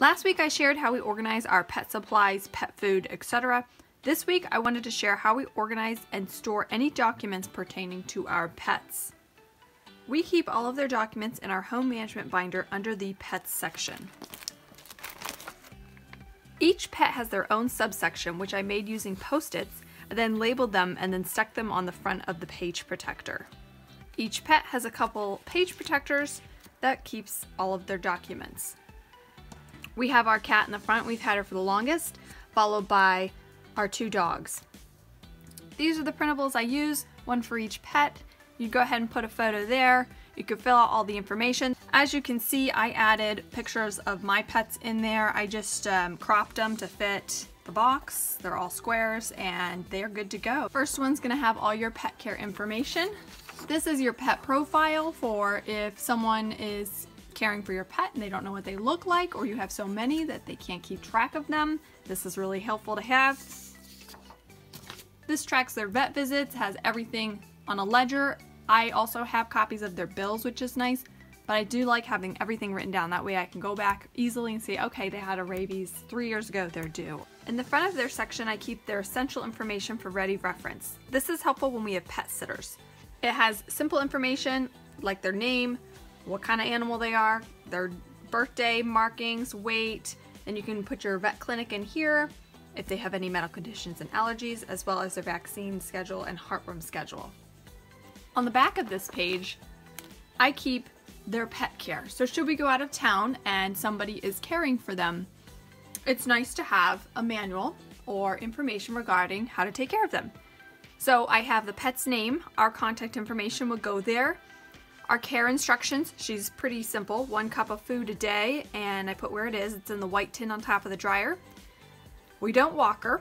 Last week I shared how we organize our pet supplies, pet food, etc. This week I wanted to share how we organize and store any documents pertaining to our pets. We keep all of their documents in our home management binder under the pets section. Each pet has their own subsection, which I made using Post-its, then labeled them and then stuck them on the front of the page protector. Each pet has a couple page protectors that keeps all of their documents. We have our cat in the front, we've had her for the longest, followed by our two dogs. These are the printables I use, one for each pet. You go ahead and put a photo there. You can fill out all the information. As you can see, I added pictures of my pets in there. I just cropped them to fit the box. They're all squares and they're good to go. First one's gonna have all your pet care information. This is your pet profile for if someone is caring for your pet and they don't know what they look like, or you have so many that they can't keep track of them. This is really helpful to have. This tracks their vet visits, has everything on a ledger. I also have copies of their bills, which is nice, but I do like having everything written down. That way I can go back easily and see, okay, they had a rabies 3 years ago, they're due. In the front of their section, I keep their essential information for ready reference. This is helpful when we have pet sitters. It has simple information like their name, what kind of animal they are, their birthday markings, weight, and you can put your vet clinic in here if they have any medical conditions and allergies, as well as their vaccine schedule and heartworm schedule. On the back of this page, I keep their pet care. So should we go out of town and somebody is caring for them, it's nice to have a manual or information regarding how to take care of them. So I have the pet's name, our contact information would go there, our care instructions, she's pretty simple, 1 cup of food a day, and I put where it is, it's in the white tin on top of the dryer. We don't walk her,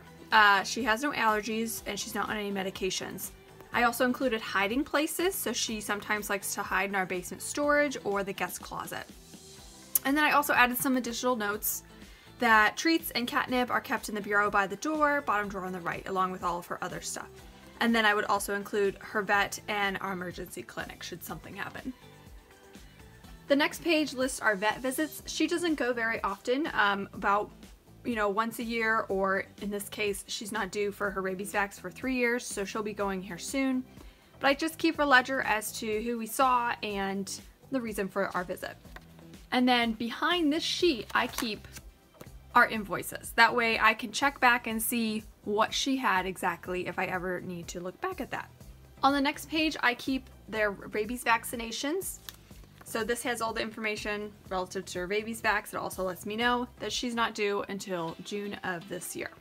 she has no allergies and she's not on any medications. I also included hiding places, so she sometimes likes to hide in our basement storage or the guest closet. And then I also added some additional notes that treats and catnip are kept in the bureau by the door, bottom drawer on the right, along with all of her other stuff. And then I would also include her vet and our emergency clinic should something happen. The next page lists our vet visits. She doesn't go very often, about once a year, or in this case, she's not due for her rabies vax for 3 years, so she'll be going here soon. But I just keep a ledger as to who we saw and the reason for our visit. And then behind this sheet, I keep our invoices. That way I can check back and see what she had exactly if I ever need to look back at that. On the next page, I keep their rabies vaccinations. So this has all the information relative to her rabies vax. It also lets me know that she's not due until June of this year.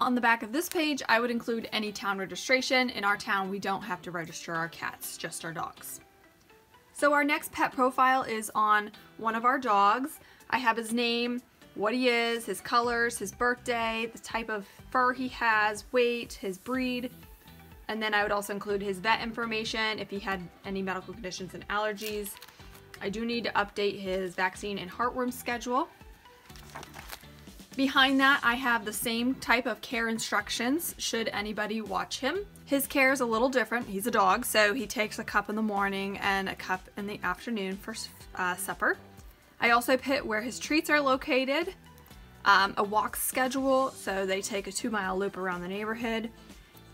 On the back of this page, I would include any town registration. In our town, we don't have to register our cats, just our dogs. So our next pet profile is on one of our dogs. I have his name, what he is, his colors, his birthday, the type of fur he has, weight, his breed, and then I would also include his vet information if he had any medical conditions and allergies. I do need to update his vaccine and heartworm schedule. Behind that, I have the same type of care instructions should anybody watch him. His care is a little different. He's a dog, so he takes a cup in the morning and a cup in the afternoon for supper. I also put where his treats are located, a walk schedule, so they take a 2-mile loop around the neighborhood.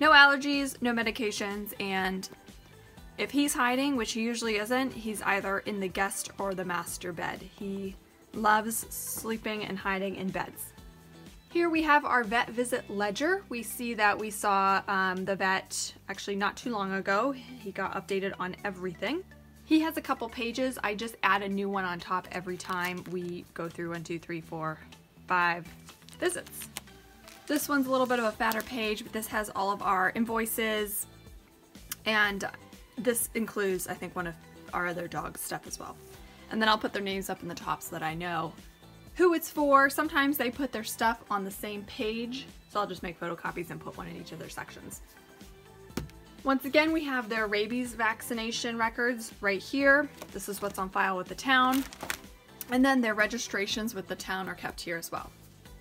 No allergies, no medications, and if he's hiding, which he usually isn't, he's either in the guest or the master bed. He loves sleeping and hiding in beds. Here we have our vet visit ledger. We see that we saw the vet actually not too long ago. He got updated on everything. He has a couple pages. I just add a new one on top every time we go through 1, 2, 3, 4, 5 visits. This one's a little bit of a fatter page, but this has all of our invoices, and this includes, I think, one of our other dog's stuff as well. And then I'll put their names up in the top so that I know who it's for. Sometimes they put their stuff on the same page, so I'll just make photocopies and put one in each of their sections. Once again, we have their rabies vaccination records right here. This is what's on file with the town. And then their registrations with the town are kept here as well.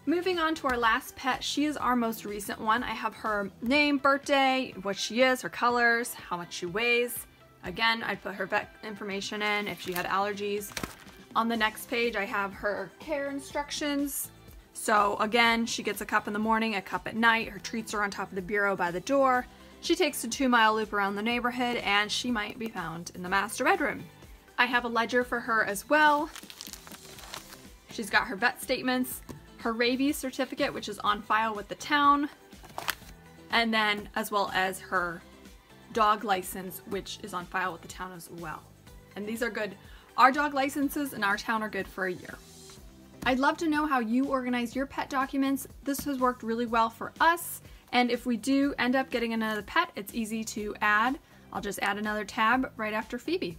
Moving on to our last pet, she is our most recent one. I have her name, birthday, what she is, her colors, how much she weighs. Again, I'd put her vet information in if she had allergies. On the next page, I have her care instructions. So again, she gets a cup in the morning, a cup at night. Her treats are on top of the bureau by the door. She takes a 2-mile loop around the neighborhood, and she might be found in the master bedroom. I have a ledger for her as well. She's got her vet statements, her rabies certificate, which is on file with the town, and then as well as her dog license, which is on file with the town as well. And these are good. Our dog licenses in our town are good for a year. I'd love to know how you organize your pet documents. This has worked really well for us, and if we do end up getting another pet, it's easy to add. I'll just add another tab right after Phoebe.